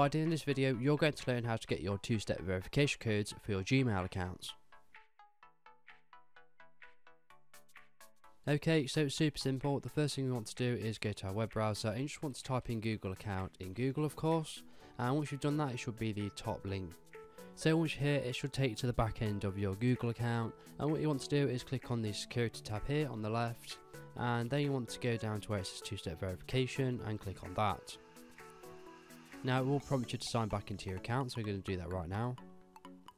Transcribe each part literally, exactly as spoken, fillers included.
By the end of this video, you're going to learn how to get your two-step verification codes for your Gmail accounts. Okay, so it's super simple. The first thing we want to do is go to our web browser and you just want to type in Google account in Google, of course. And once you've done that, it should be the top link. So once you're here, it should take you to the back end of your Google account. And what you want to do is click on the security tab here on the left. And then you want to go down to where it says two-step verification and click on that. Now it will prompt you to sign back into your account, so we're going to do that right now.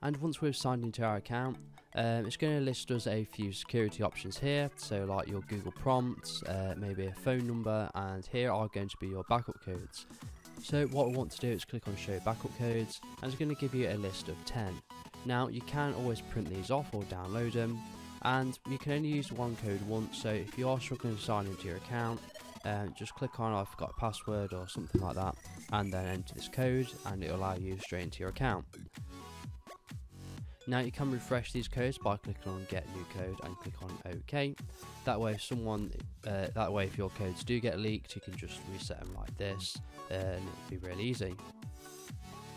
And once we've signed into our account, um, it's going to list us a few security options here, so like your Google prompts, uh, maybe a phone number, and here are going to be your backup codes. So what we want to do is click on show backup codes, and it's going to give you a list of ten. Now you can always print these off or download them, and you can only use one code once, so if you are struggling to sign into your account, Um, just click on I forgot a password or something like that and then enter this code and it'll allow you straight into your account. Now you can refresh these codes by clicking on get new code and click on OK. That way if someone uh, that way if your codes do get leaked, you can just reset them like this and it'll be really easy.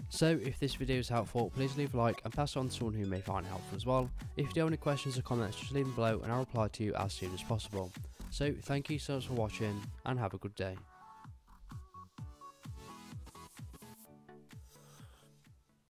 So if this video is helpful, please leave a like and pass it on to someone who may find it helpful as well. If you do have any questions or comments, just leave them below and I'll reply to you as soon as possible. So thank you so much for watching and have a good day.